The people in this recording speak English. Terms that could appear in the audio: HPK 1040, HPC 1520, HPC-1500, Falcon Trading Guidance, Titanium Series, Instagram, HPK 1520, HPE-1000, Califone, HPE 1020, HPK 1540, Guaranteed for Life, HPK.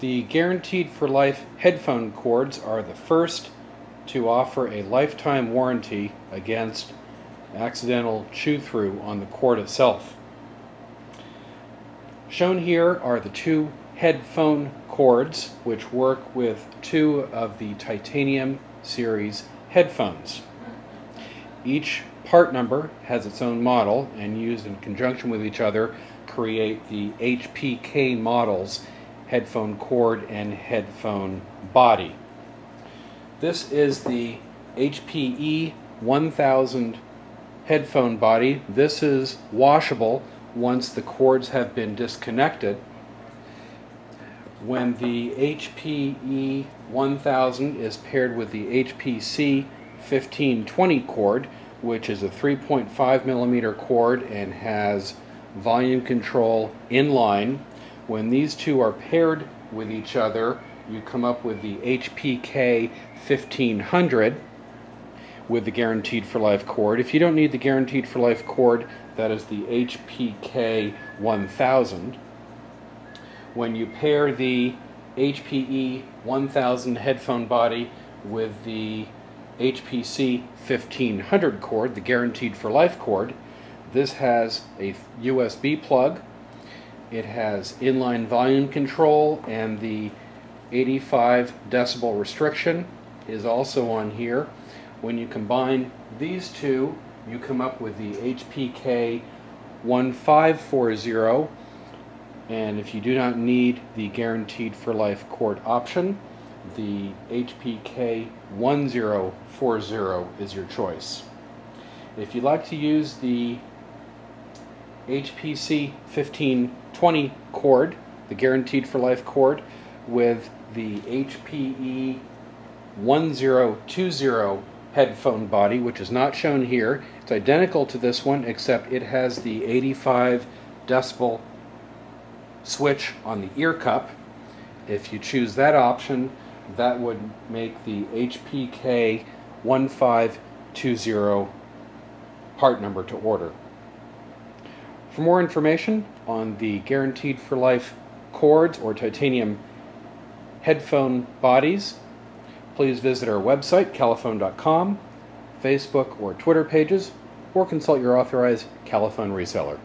The Guaranteed for Life headphone cords are the first to offer a lifetime warranty against accidental chew-through on the cord itself. Shown here are the two headphone cords which work with two of the Titanium Series headphones. Each part number has its own model, and used in conjunction with each other create the HPK models, headphone cord and headphone body. This is the HPE-1000 headphone body. This is washable once the cords have been disconnected. When the HPE-1000 is paired with the HPC 1520 cord, which is a 3.5 millimeter cord and has volume control inline, when these two are paired with each other, you come up with the HPK 1500 with the Guaranteed for Life cord. If you don't need the Guaranteed for Life cord, that is the HPK 1000. When you pair the HPE 1000 headphone body with the HPC 1500 cord, the Guaranteed for Life cord, this has a USB plug, it has inline volume control, and the 85 decibel restriction is also on here. When you combine these two, you come up with the HPK 1540, and if you do not need the Guaranteed for Life cord option, the HPK 1040 is your choice. If you'd like to use the HPC 1520 cord, the Guaranteed for Life cord, with the HPE 1020 headphone body, which is not shown here. It's identical to this one, except it has the 85 decibel switch on the ear cup. If you choose that option, that would make the HPK 1520 part number to order. For more information on the Guaranteed for Life cords or titanium headphone bodies, please visit our website, califone.com, Facebook or Twitter pages, or consult your authorized Califone reseller.